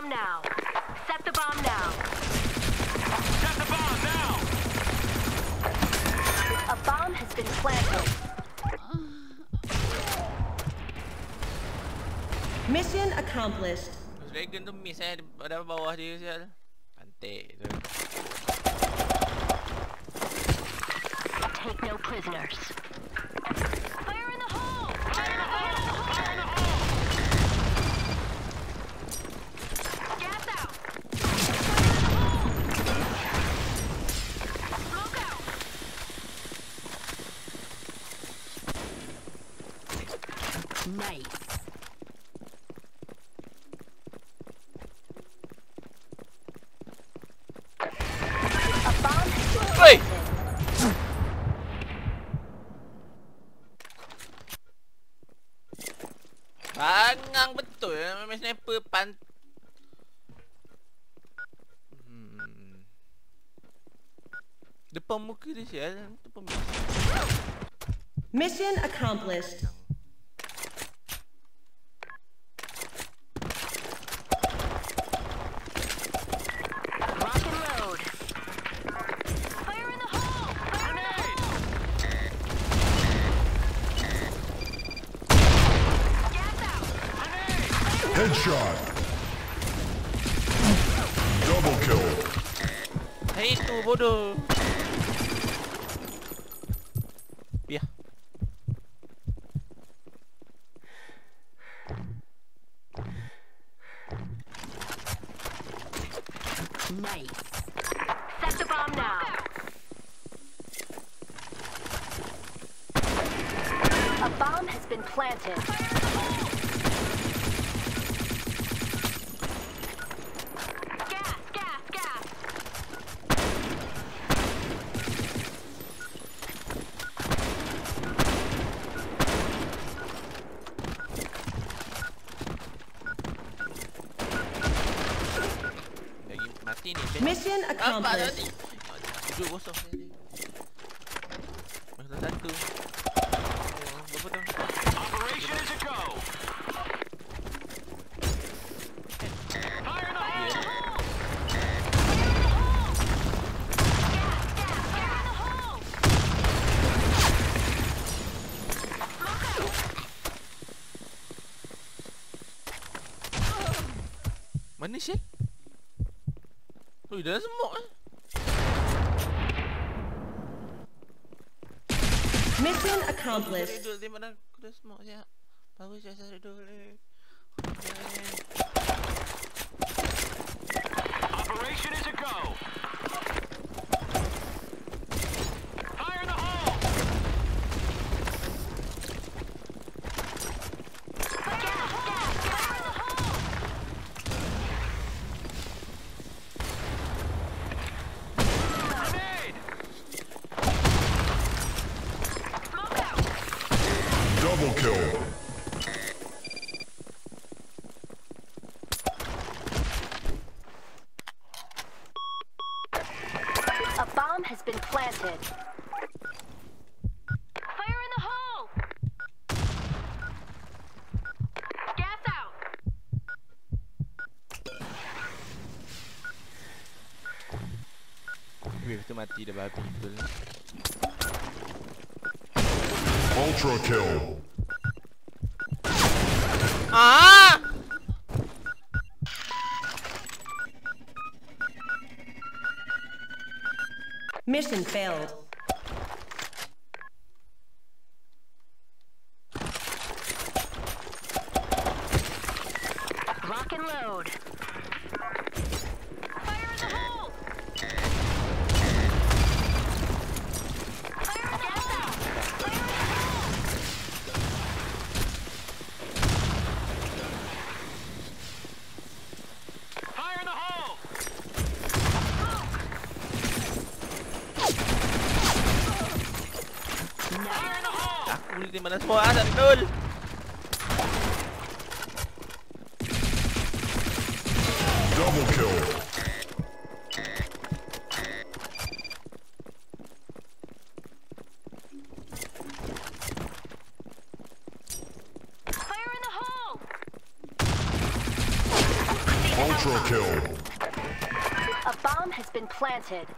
bomb now. Set the bomb now. Set the bomb now! A bomb has been planted. Mission accomplished. Mas baik din itong missile pada bawah dito siya. Ante. Take no prisoners. Fire in the hole! Fire in the hole! Fire in the hole! Gas out! Fire in the hole! Smoke out! Nice. Pangang betul, memang sniper pan. Depan muka dia sial, depan muka. Mission accomplished. Headshot. Double kill. Hey tu bodoh. Biar. Nice. Set the bomb now. A bomb has been planted. Mission accomplished. Operation is a go. Fire in the hole! Fire in the hole! Gas! Gas! Fire in the hole! Mana sih? Ui, dah semok eh. Mission accomplished. Aku dah semok siap. Bagus saya cari dulu. Operation is a go. Fire in the hole. Double kill. A bomb has been planted. Fire in the hole! Gas out! Weh, tu mati dah babi betul. Ultra kill. Ah! Mission failed. Rock and load. Fire in the hole. Fire in the hole. Fire in the hole. Di mana semua ada betul. Double kill. Fire in the hole. Ultra kill. A bomb has been planted.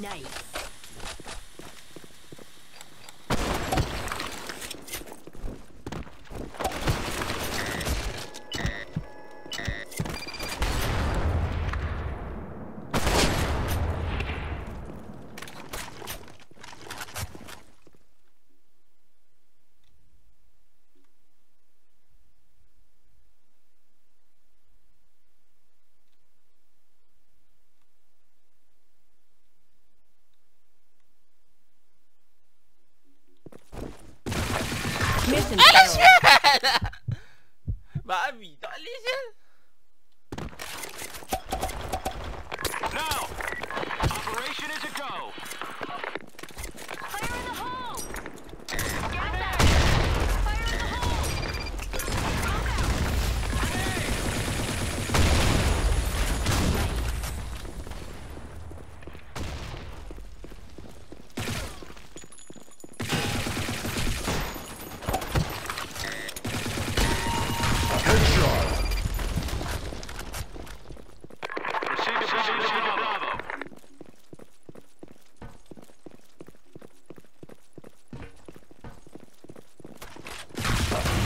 Nice. Babi, tak boleh je. Now, operation is a go. Fire in the hole. Get back. Fire in the hole.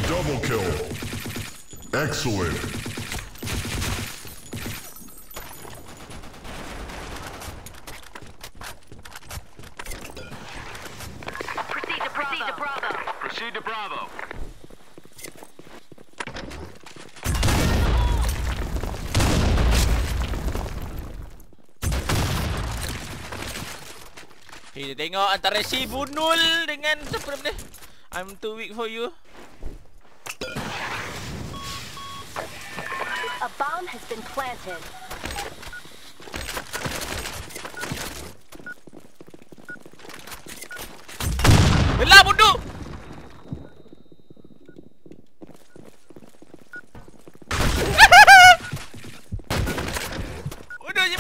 Double kill. Excellent. Proceed to Bravo. Proceed to Bravo. Kita tengok antara si Bunul dengan siapa ni. I'm too weak for you. A bomb has been planted. Bela bodoh. Bodoh je.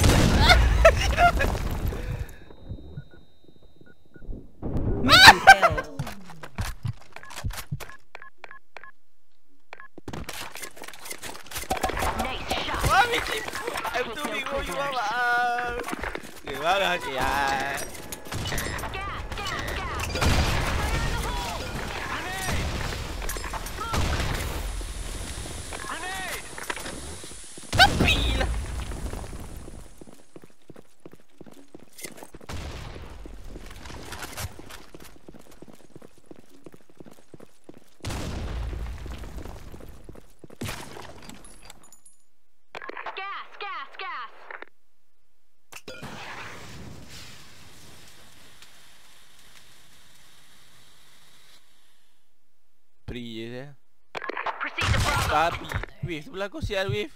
Papi, wave sebelah kau sial wave.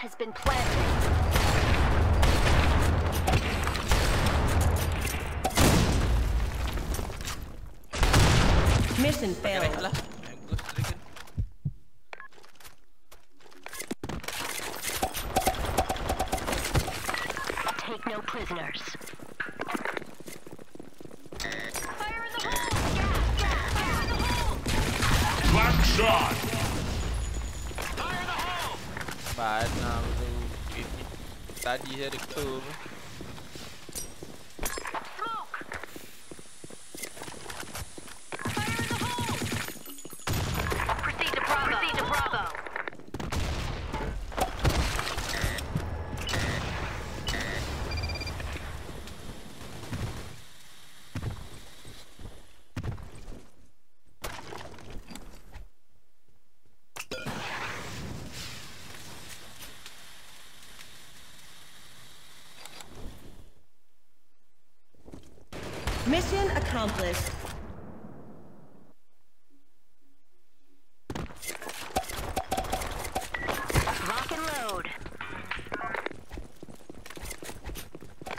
Has been planted. Mission failed. no prisoners. Fire in the hole! Gas! Gas! Fire in the hole! Blackshot! Fire in the hole! Bad now, dude. That you had a clue. Mission accomplished. Rock and load.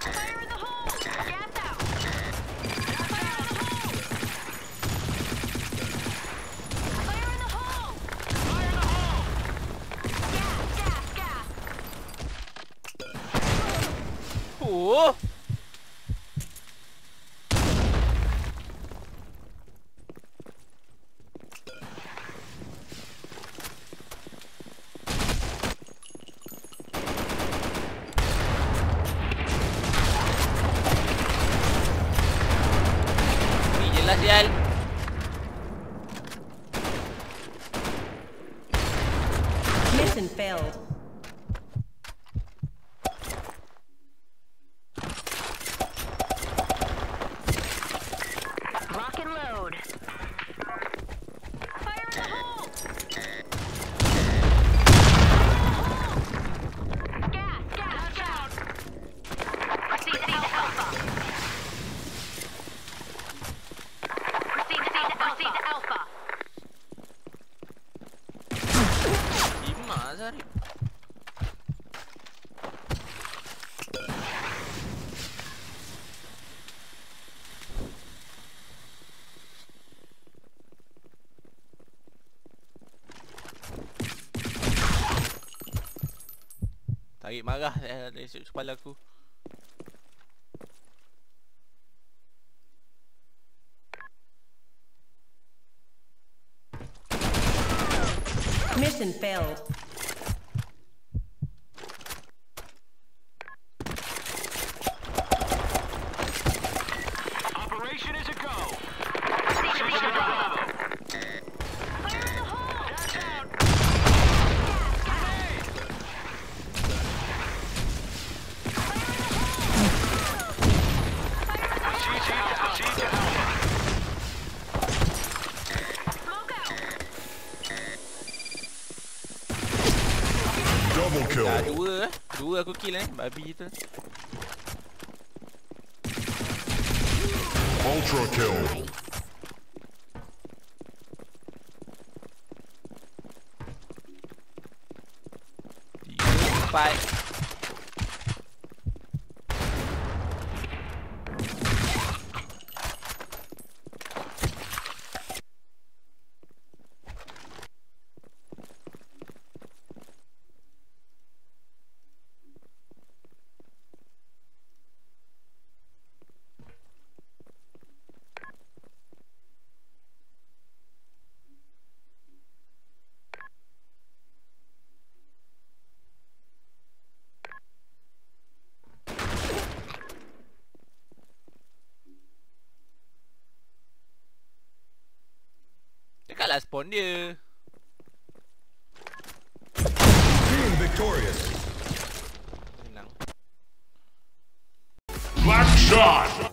Fire in the hole! Gas out! Fire in the hole! Fire in the hole! Fire in the hole! Gas, gas, gas! Oh! Hacia él. Mission failed. Rock and load. Fire in the hole. Gas, gas, gas. Proceed to Alpha. Tarik marah dari kepala aku. Mission failed. Operation is a go. Operation is a go. Fire in the hole. That's out. Grenade. Fire in the hole. Fire in the hole. Proceed to Alpha. Smoke out. Double kill. Dah dua aku kill babi tu. Ultra kill. Nice. Bye. Dekat lah spawn dia. Team victorious. Blackshot.